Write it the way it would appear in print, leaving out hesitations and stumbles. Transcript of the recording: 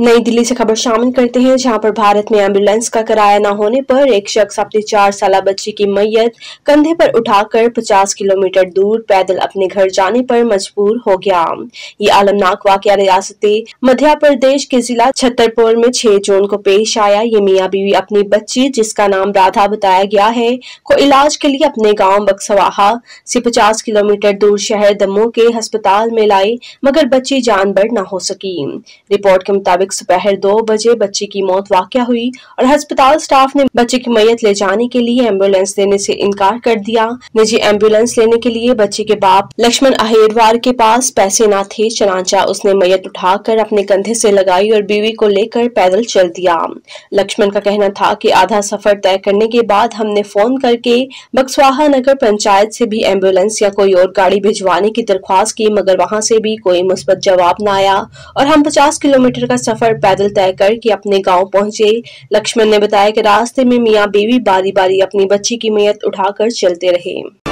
नई दिल्ली से खबर शामिल करते हैं, जहां पर भारत में एम्बुलेंस का किराया न होने पर एक शख्स अपनी 4 साल बच्ची की मैयत कंधे पर उठाकर 50 किलोमीटर दूर पैदल अपने घर जाने पर मजबूर हो गया। ये आलमनाक वाकया रियासत मध्य प्रदेश के जिला छतरपुर में 6 जून को पेश आया। ये मियां बीवी अपनी बच्ची, जिसका नाम राधा बताया गया है, को इलाज के लिए अपने गाँव बक्सवाहा से 50 किलोमीटर दूर शहर दमोह के अस्पताल में लाए, मगर बच्ची जानबर न हो सकी। रिपोर्ट के मुताबिक दोपहर 2 बजे बच्ची की मौत वाकया हुई और अस्पताल स्टाफ ने बच्चे की मैयत ले जाने के लिए एम्बुलेंस देने से इनकार कर दिया। निजी एम्बुलेंस लेने के लिए बच्ची के बाप लक्ष्मण अहिरवार के पास पैसे ना थे, चनाचा उसने मैयत उठाकर अपने कंधे से लगाई और बीवी को लेकर पैदल चल दिया। लक्ष्मण का कहना था कि आधा सफर तय करने के बाद हमने फोन करके बक्सवाहा नगर पंचायत से भी एम्बुलेंस या कोई और गाड़ी भिजवाने की दरख्वास्त की, मगर वहाँ से भी कोई मुस्बत जवाब न आया और हम 50 किलोमीटर का सफर पैदल तय करके अपने गांव पहुंचे। लक्ष्मण ने बताया कि रास्ते में मियां बीवी बारी बारी अपनी बच्ची की मैयत उठाकर चलते रहे।